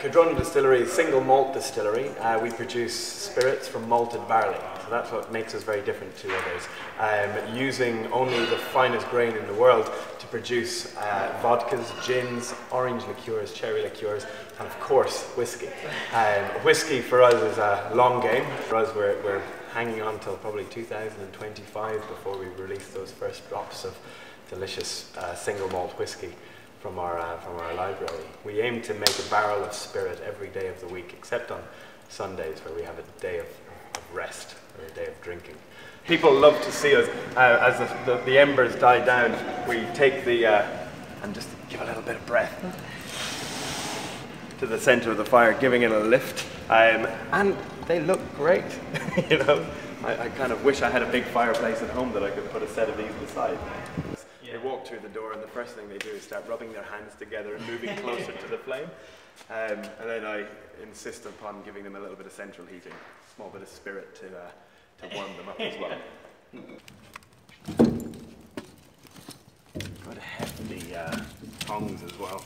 Cardrona Distillery is a single malt distillery. We produce spirits from malted barley, so that's what makes us very different to others. Using only the finest grain in the world to produce vodkas, gins, orange liqueurs, cherry liqueurs, and of course whiskey. Whiskey for us is a long game. For us, we're hanging on till probably 2025 before we release those first drops of delicious single malt whiskey from our library. We aim to make a barrel of spirit every day of the week, except on Sundays where we have a day of rest or a day of drinking. People love to see us as the embers die down. We take the and just give a little bit of breath to the centre of the fire, giving it a lift, and they look great. You know, I kind of wish I had a big fireplace at home that I could put a set of these beside. They walk through the door and the first thing they do is start rubbing their hands together and moving closer to the flame. And then I insist upon giving them a little bit of central heating, a small bit of spirit to warm them up as well. Quite hefty tongs as well.